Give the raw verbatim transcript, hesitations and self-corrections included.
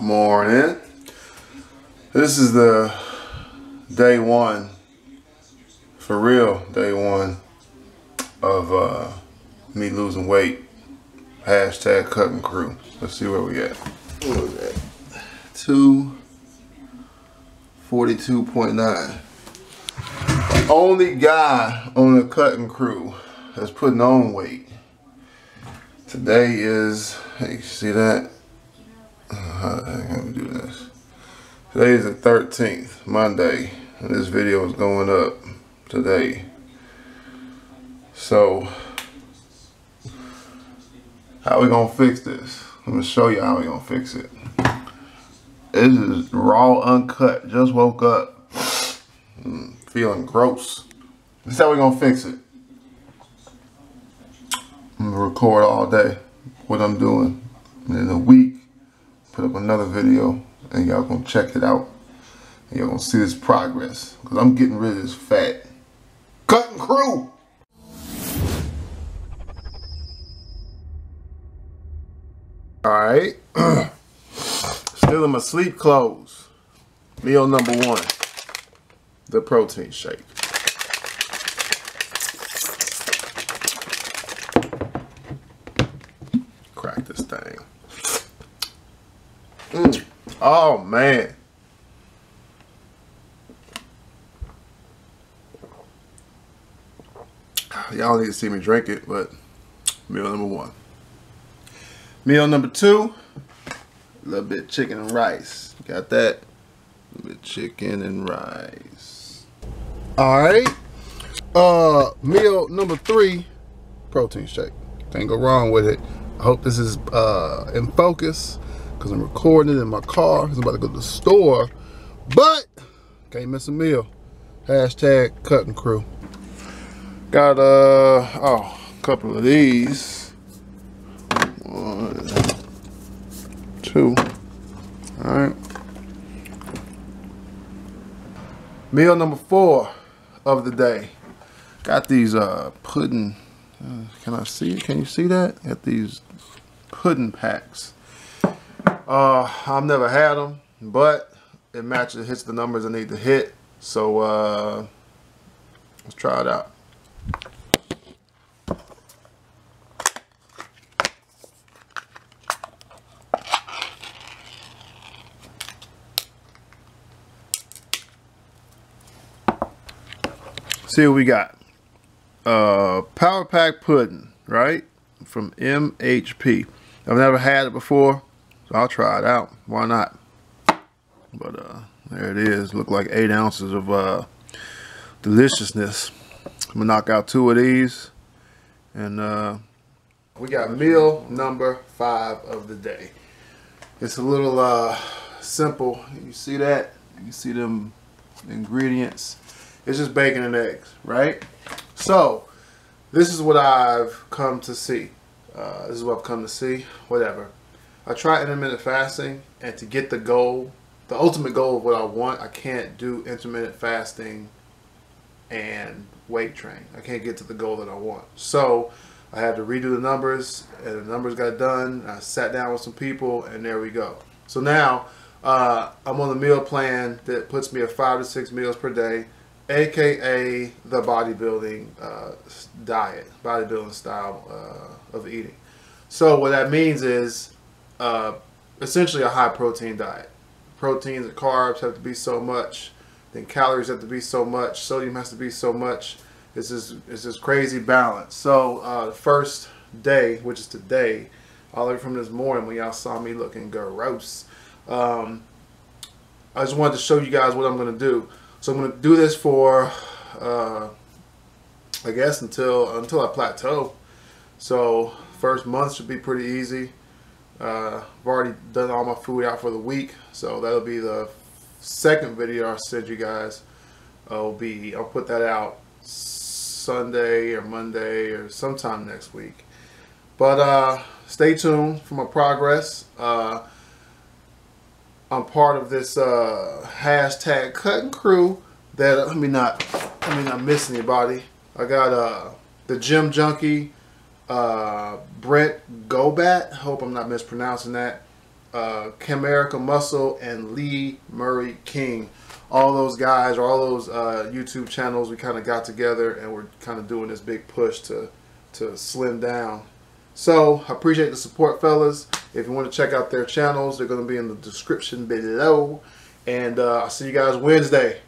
morning. This is the day one, for real, day one of uh, me losing weight. Hashtag cut and crew. Let's see where we at. What was that? two forty-two point nine. The only guy on the cutting crew that's putting on weight today is, hey, you see that? How the heck can we do this? Today is the thirteenth, Monday, and this video is going up today. So, how we gonna fix this? I'm gonna show you how we gonna fix it. This is raw, uncut. Just woke up. Mm. Feeling gross. This is how we're gonna fix it. I'm gonna record all day what I'm doing, and in a week put up another video, and y'all gonna check it out, and y'all gonna see this progress, because I'm getting rid of this fat. Cutting crew. Alright. Still in my sleep clothes. Meal number one, the protein shake. Crack this thing. Mm. Oh man. Y'all need to see me drink it, but meal number one. Meal number two, a little bit of chicken and rice. Got that? A little bit of chicken and rice. Alright, uh, meal number three, protein shake. Can't go wrong with it. I hope this is uh, in focus, because I'm recording it in my car. I'm about to go to the store, but can't miss a meal. Hashtag cutting crew. Got, uh, oh, a couple of these. One, two, alright. Meal number four of the day. Got these uh, pudding, uh, can I see it? Can you see that? Got these pudding packs. Uh, I've never had them, but it matches, hits the numbers I need to hit. So uh, let's try it out. See what we got. Uh, Power Pack Pudding, right? From M H P. I've never had it before, so I'll try it out. Why not? But uh, there it is. Look like eight ounces of uh, deliciousness. I'm gonna knock out two of these. And uh, we got meal number five of the day. It's a little uh, simple. You see that? You see them ingredients. It's just bacon and eggs, right? So, this is what I've come to see. Uh, this is what I've come to see, whatever. I try intermittent fasting, and to get the goal, the ultimate goal of what I want, I can't do intermittent fasting and weight train. I can't get to the goal that I want. So, I had to redo the numbers, and the numbers got done. I sat down with some people, and there we go. So now, uh, I'm on the meal plan that puts me at five to six meals per day, A K A the bodybuilding uh, diet, bodybuilding style uh, of eating. So what that means is uh, essentially a high protein diet. Proteins and carbs have to be so much, then calories have to be so much, sodium has to be so much. It's this, it's this crazy balance. So uh, the first day, which is today, all the way from this morning when y'all saw me looking gross, um, I just wanted to show you guys what I'm going to do. So I'm going to do this for, uh, I guess, until until I plateau. So first month should be pretty easy. Uh, I've already done all my food out for the week. So that'll be the second video I send you guys. I'll be, I'll put that out Sunday or Monday or sometime next week. But uh, stay tuned for my progress. Uh, I'm part of this uh, hashtag cutting crew that, uh, let me not, let me not miss anybody. I got uh, the Gym Junkie, uh, Brent Gobat. Hope I'm not mispronouncing that. uh, Camerica Muscle and Lee Murray King. All those guys, or all those uh, YouTube channels, we kind of got together and we're kind of doing this big push to to slim down. So I appreciate the support, fellas. If you want to check out their channels, they're going to be in the description below. And uh, I'll see you guys Wednesday.